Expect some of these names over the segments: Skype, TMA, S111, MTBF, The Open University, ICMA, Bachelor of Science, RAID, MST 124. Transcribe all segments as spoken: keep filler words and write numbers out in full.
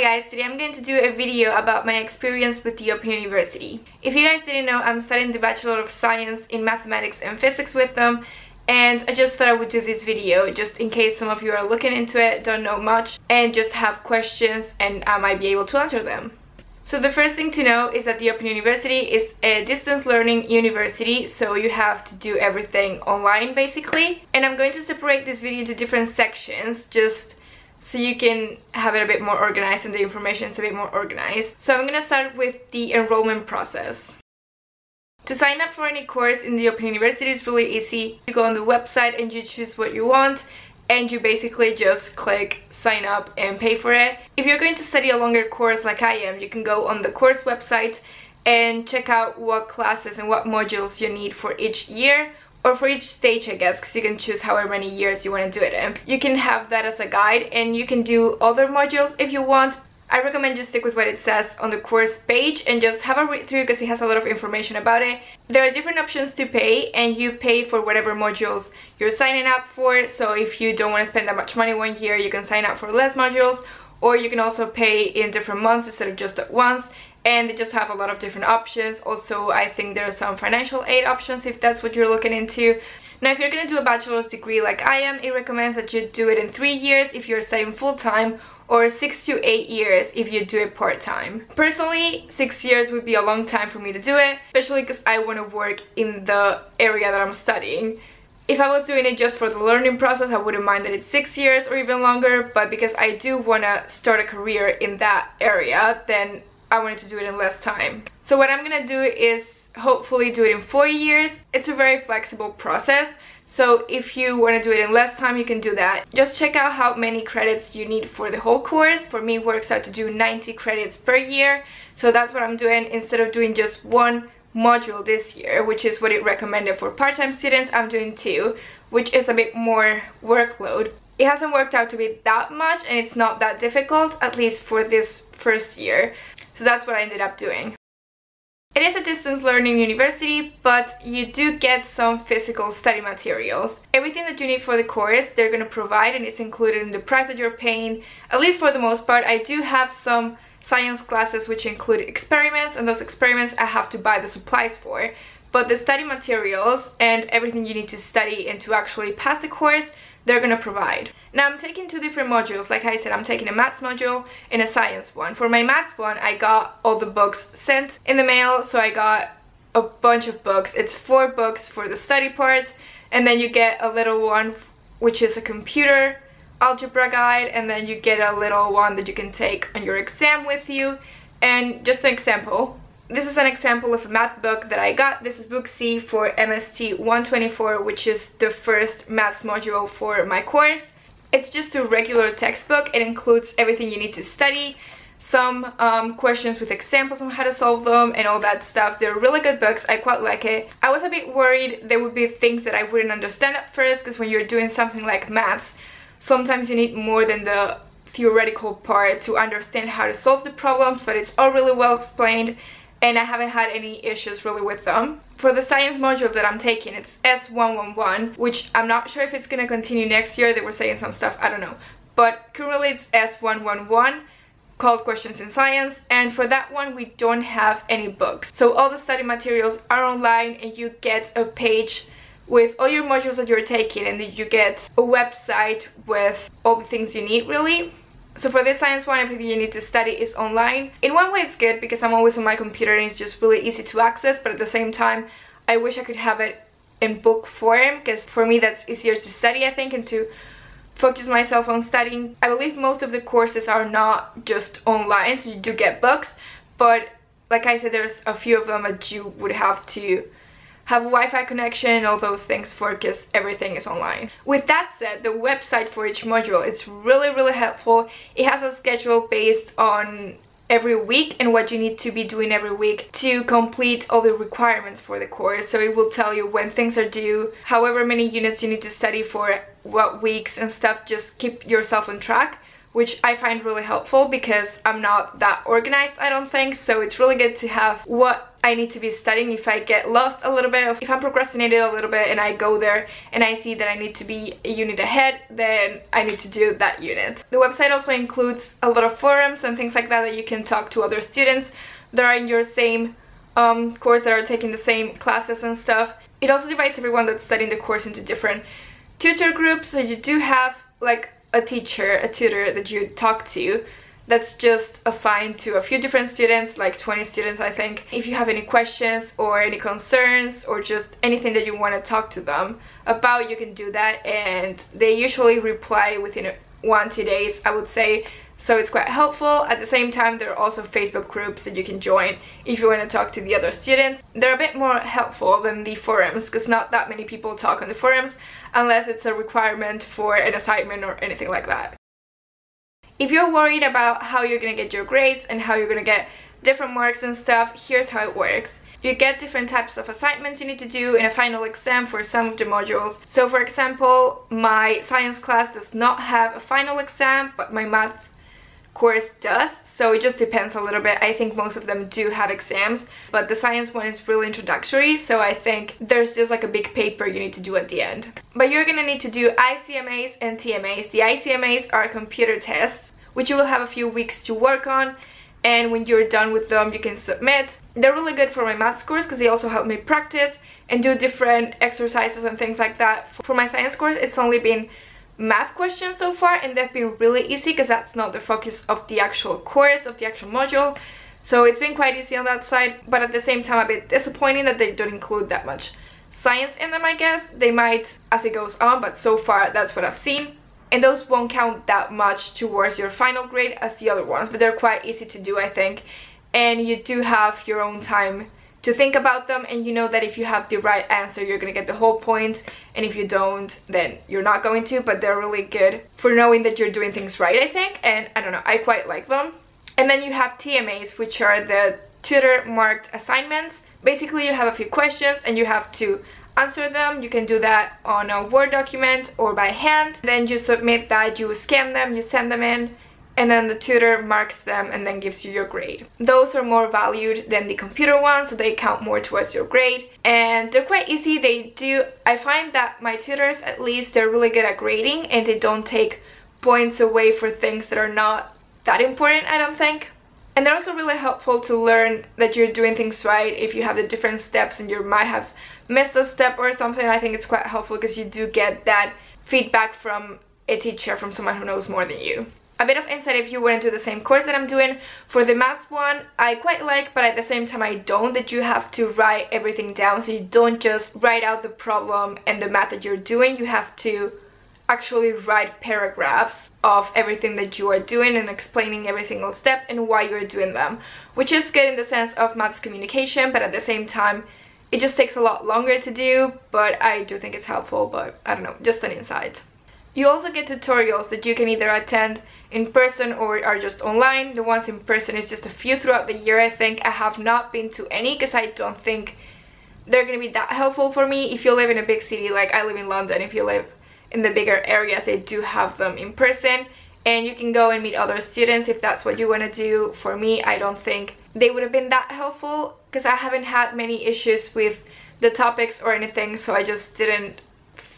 Hi guys, today I'm going to do a video about my experience with the Open University. If you guys didn't know, I'm studying the Bachelor of Science in Mathematics and Physics with them, and I just thought I would do this video just in case some of you are looking into it, don't know much, and just have questions and I might be able to answer them. So the first thing to know is that the Open University is a distance learning university, so you have to do everything online basically. And I'm going to separate this video into different sections just so you can have it a bit more organized and the information is a bit more organized. So I'm going to start with the enrollment process. To sign up for any course in the Open University is really easy. You go on the website and you choose what you want and you basically just click sign up and pay for it. If you're going to study a longer course like I am, you can go on the course website and check out what classes and what modules you need for each year, or for each stage I guess, because you can choose however many years you want to do it in. You can have that as a guide and you can do other modules if you want. I recommend you stick with what it says on the course page and just have a read through because it has a lot of information about it. There are different options to pay and you pay for whatever modules you're signing up for, so if you don't want to spend that much money one year you can sign up for less modules, or you can also pay in different months instead of just at once. And they just have a lot of different options. Also, I think there are some financial aid options if that's what you're looking into. Now, if you're going to do a bachelor's degree like I am, it recommends that you do it in three years if you're studying full-time, or six to eight years if you do it part-time. Personally, six years would be a long time for me to do it, especially because I want to work in the area that I'm studying. If I was doing it just for the learning process, I wouldn't mind that it's six years or even longer, but because I do want to start a career in that area, then I wanted to do it in less time. So what I'm gonna do is hopefully do it in four years. It's a very flexible process, so if you want to do it in less time, you can do that. Just check out how many credits you need for the whole course. For me, it works out to do ninety credits per year, so that's what I'm doing instead of doing just one module this year, which is what it recommended for part-time students. I'm doing two, which is a bit more workload. It hasn't worked out to be that much and it's not that difficult, at least for this first year. So that's what I ended up doing. It is a distance learning university, but you do get some physical study materials. Everything that you need for the course, they're going to provide, and it's included in the price that you're paying, at least for the most part. I do have some science classes which include experiments, and those experiments I have to buy the supplies for. But the study materials and everything you need to study and to actually pass the course, they're gonna provide. Now I'm taking two different modules. Like I said, I'm taking a maths module and a science one. For my maths one, I got all the books sent in the mail, so I got a bunch of books. It's four books for the study part, and then you get a little one which is a computer algebra guide, and then you get a little one that you can take on your exam with you. And just an example, this is an example of a math book that I got. This is book C for M S T one twenty-four, which is the first maths module for my course. It's just a regular textbook. It includes everything you need to study, some um, questions with examples on how to solve them and all that stuff. They're really good books. I quite like it. I was a bit worried there would be things that I wouldn't understand at first, because when you're doing something like maths, sometimes you need more than the theoretical part to understand how to solve the problems, but it's all really well explained. And I haven't had any issues really with them. For the science module that I'm taking, it's S one eleven, which I'm not sure if it's gonna continue next year. They were saying some stuff, I don't know. But currently it's S one eleven, called Questions in Science, and for that one we don't have any books. So all the study materials are online and you get a page with all your modules that you're taking, and then you get a website with all the things you need really. So for this science one, everything you need to study is online. In one way it's good because I'm always on my computer and it's just really easy to access, but at the same time I wish I could have it in book form, because for me that's easier to study I think, and to focus myself on studying. I believe most of the courses are not just online, so you do get books, but like I said, there's a few of them that you would have to have Wi-Fi connection and all those things for, because everything is online. With that said, the website for each module, it's really really helpful. It has a schedule based on every week and what you need to be doing every week to complete all the requirements for the course. So it will tell you when things are due, however many units you need to study for what weeks and stuff. Just keep yourself on track, which I find really helpful because I'm not that organized, I don't think, so it's really good to have what I need to be studying if I get lost a little bit, if I'm procrastinated a little bit and I go there and I see that I need to be a unit ahead, then I need to do that unit. The website also includes a lot of forums and things like that that you can talk to other students that are in your same um, course, that are taking the same classes and stuff. It also divides everyone that's studying the course into different tutor groups, so you do have like a teacher, a tutor that you talk to that's just assigned to a few different students, like twenty students I think. If you have any questions or any concerns or just anything that you want to talk to them about, you can do that, and they usually reply within one to two days, I would say, so it's quite helpful. At the same time, there are also Facebook groups that you can join if you want to talk to the other students. They're a bit more helpful than the forums because not that many people talk on the forums unless it's a requirement for an assignment or anything like that. If you're worried about how you're gonna get your grades and how you're gonna get different marks and stuff, here's how it works. You get different types of assignments you need to do in a final exam for some of the modules. So for example, my science class does not have a final exam, but my math course does, so it just depends a little bit. I think most of them do have exams, but the science one is really introductory, so I think there's just like a big paper you need to do at the end. But you're gonna need to do I C M As and T M As. The I C M As are computer tests, which you will have a few weeks to work on, and when you're done with them you can submit. They're really good for my maths course because they also help me practice and do different exercises and things like that. For my science course, it's only been math questions so far, and they've been really easy because that's not the focus of the actual course, of the actual module, so it's been quite easy on that side. But at the same time, a bit disappointing that they don't include that much science in them. I guess they might as it goes on, but so far that's what I've seen, and those won't count that much towards your final grade as the other ones, but they're quite easy to do, I think, and you do have your own time to think about them, and you know that if you have the right answer you're gonna get the whole point, and if you don't then you're not going to, but they're really good for knowing that you're doing things right, I think, and I don't know, I quite like them. And then you have T M As, which are the tutor marked assignments. Basically you have a few questions and you have to answer them. You can do that on a Word document or by hand, then you submit that, you scan them, you send them in, and then the tutor marks them and then gives you your grade. Those are more valued than the computer ones, so they count more towards your grade, and they're quite easy. They do, I find that my tutors, at least, they're really good at grading, and they don't take points away for things that are not that important, I don't think. And they're also really helpful to learn that you're doing things right if you have the different steps and you might have missed a step or something. I think it's quite helpful because you do get that feedback from a teacher, from someone who knows more than you. A bit of insight if you went to the same course that I'm doing. For the maths one, I quite like, but at the same time I don't, that you have to write everything down, so you don't just write out the problem and the math that you're doing. You have to actually write paragraphs of everything that you are doing and explaining every single step and why you're doing them, which is good in the sense of maths communication, but at the same time it just takes a lot longer to do, but I do think it's helpful. But I don't know, just an insight. You also get tutorials that you can either attend in person or are just online. The ones in person is just a few throughout the year, I think. I have not been to any because I don't think they're gonna be that helpful for me. If you live in a big city, like I live in London, if you live in the bigger areas, they do have them in person, and you can go and meet other students if that's what you want to do. For me, I don't think they would have been that helpful because I haven't had many issues with the topics or anything, so I just didn't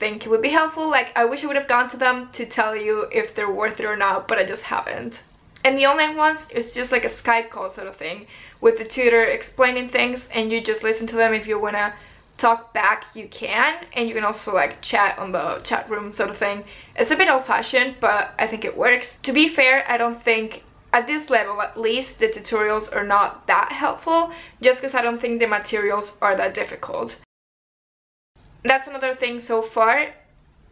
think it would be helpful. Like, I wish I would have gone to them to tell you if they're worth it or not, but I just haven't. And the online ones, it's just like a Skype call sort of thing with the tutor explaining things, and you just listen to them. If you want to talk back, you can, and you can also like chat on the chat room sort of thing. It's a bit old-fashioned, but I think it works. To be fair, I don't think at this level, at least, the tutorials are not that helpful, just because I don't think the materials are that difficult. That's another thing so far.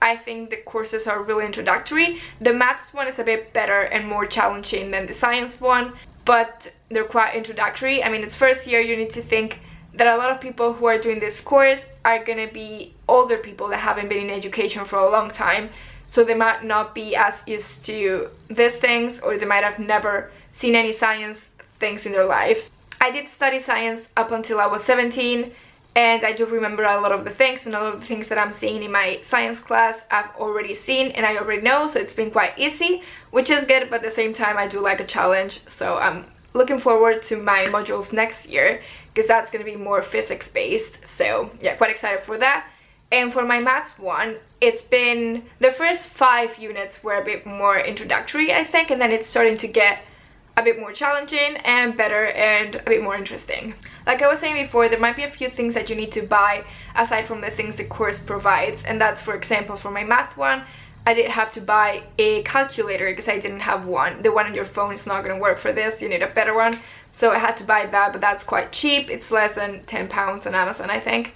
I think the courses are really introductory. The maths one is a bit better and more challenging than the science one, but they're quite introductory. I mean, it's first year, you need to think that a lot of people who are doing this course are gonna be older people that haven't been in education for a long time, so they might not be as used to these things, or they might have never seen any science things in their lives. I did study science up until I was seventeen, and I do remember a lot of the things, and a lot of the things that I'm seeing in my science class I've already seen and I already know, so it's been quite easy, which is good, but at the same time I do like a challenge, so I'm looking forward to my modules next year because that's going to be more physics based, so yeah, quite excited for that. And for my maths one, it's been, the first five units were a bit more introductory, I think, and then it's starting to get a bit more challenging and better and a bit more interesting. Like I was saying before, there might be a few things that you need to buy aside from the things the course provides, and that's, for example, for my math one, I did have to buy a calculator because I didn't have one. The one on your phone is not going to work for this, you need a better one, so I had to buy that, but that's quite cheap, it's less than ten pounds on Amazon, I think.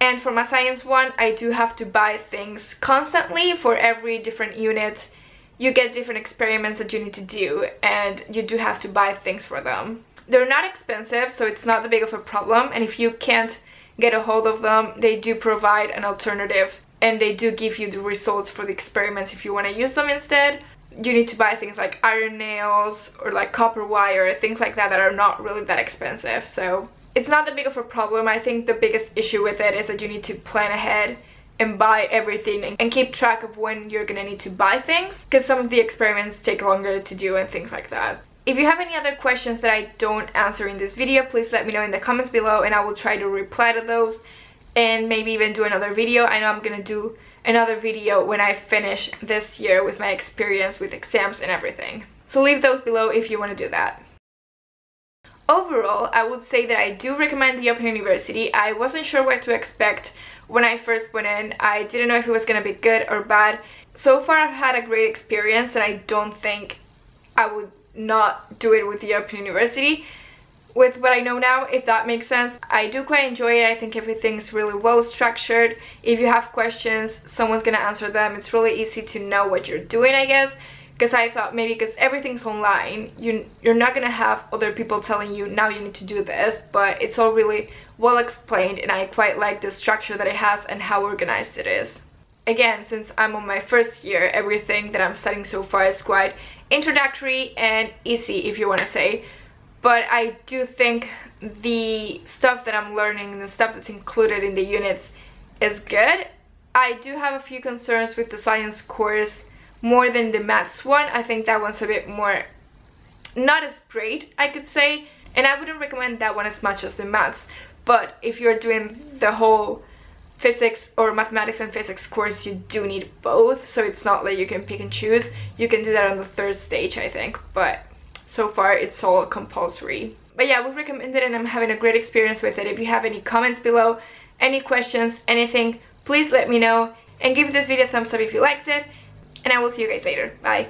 And for my science one, I do have to buy things constantly. For every different unit, you get different experiments that you need to do, and you do have to buy things for them. They're not expensive, so it's not that big of a problem, and if you can't get a hold of them, they do provide an alternative, and they do give you the results for the experiments if you want to use them instead. You need to buy things like iron nails or like copper wire, things like that that are not really that expensive, so it's not that big of a problem. I think the biggest issue with it is that you need to plan ahead and buy everything and keep track of when you're gonna need to buy things, because some of the experiments take longer to do and things like that. If you have any other questions that I don't answer in this video, please let me know in the comments below and I will try to reply to those and maybe even do another video. I know I'm gonna do another video when I finish this year with my experience with exams and everything. So leave those below if you want to do that. Overall, I would say that I do recommend The Open University. I wasn't sure what to expect when I first went in. I didn't know if it was going to be good or bad. So far, I've had a great experience, and I don't think I would not do it with The Open University. With what I know now, if that makes sense, I do quite enjoy it. I think everything's really well structured. If you have questions, someone's going to answer them. It's really easy to know what you're doing, I guess. Because I thought maybe because everything's online, you, you're not going to have other people telling you, now you need to do this, but it's all really well explained, and I quite like the structure that it has and how organized it is. Again, since I'm on my first year, everything that I'm studying so far is quite introductory and easy, if you want to say. But I do think the stuff that I'm learning and the stuff that's included in the units is good. I do have a few concerns with the science course, more than the maths one. I think that one's a bit more not as great, I could say, and I wouldn't recommend that one as much as the maths, but if you're doing the whole physics or mathematics and physics course, you do need both, so it's not like you can pick and choose. You can do that on the third stage, I think, but so far it's all compulsory. But yeah, I would recommend it, and I'm having a great experience with it. If you have any comments below, any questions, anything, please let me know, and give this video a thumbs up if you liked it. And I will see you guys later. Bye.